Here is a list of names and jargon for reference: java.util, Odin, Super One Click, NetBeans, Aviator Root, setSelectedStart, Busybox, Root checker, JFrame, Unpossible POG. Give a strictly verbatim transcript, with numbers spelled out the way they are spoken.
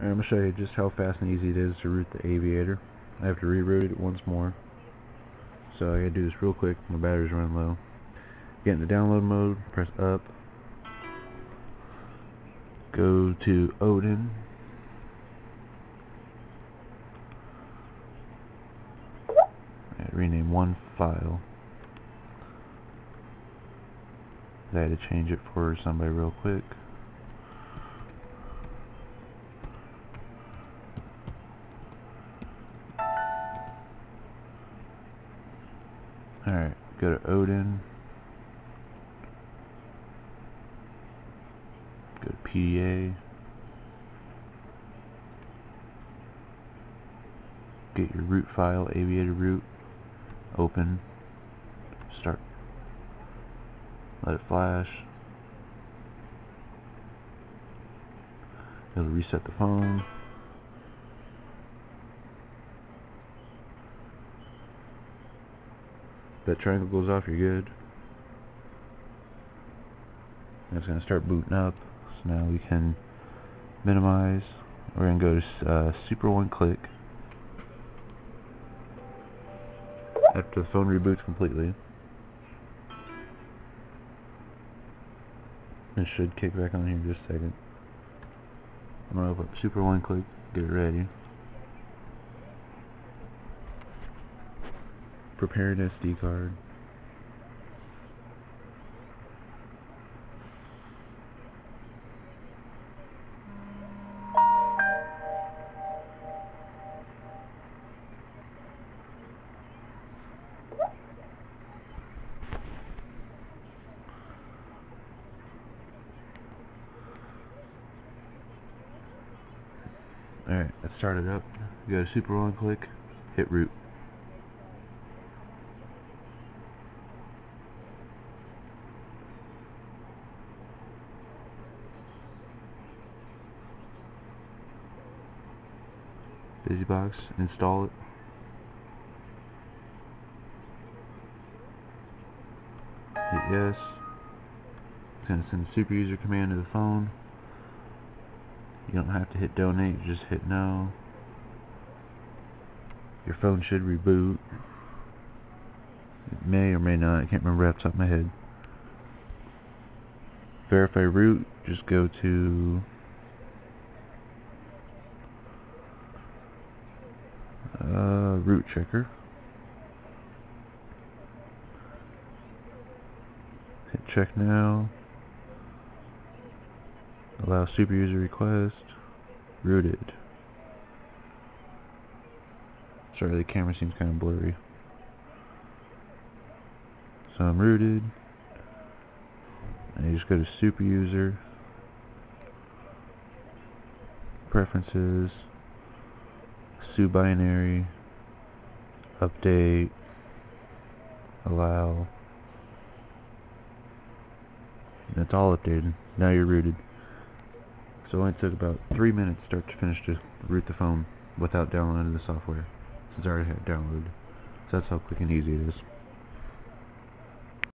Right, I'm going to show you just how fast and easy it is to root the Aviator. I have to reroute it once more, so I gotta do this real quick. My battery's running low. Get into download mode, press up, go to Odin, right, rename one file. I had to change it for somebody real quick. Alright, go to Odin, go to P D A, get your root file, Aviator Root, open, start, let it flash, it'll reset the phone. That triangle goes off, you're good. And it's going to start booting up. So now we can minimize. We're going to go to uh, Super One Click. After the phone reboots completely, it should kick back on here in just a second. I'm going to open up Super One Click, get it ready. Prepare an S D card. Alright, let's start it up. Go to Super One Click, hit root. Busybox, install it. Hit yes. It's going to send a super user command to the phone. You don't have to hit donate, just hit no. Your phone should reboot. It may or may not, I can't remember off the top of my head. Verify root, just go to Uh, root checker. Hit check now. Allow super user request. Rooted. Sorry, the camera seems kind of blurry. So I'm rooted. And you just go to super user. Preferences. Sub binary, update, allow. That's all updated. Now you're rooted. So it only took about three minutes start to finish to root the phone without downloading the software, since I already had it downloaded. So that's how quick and easy it is.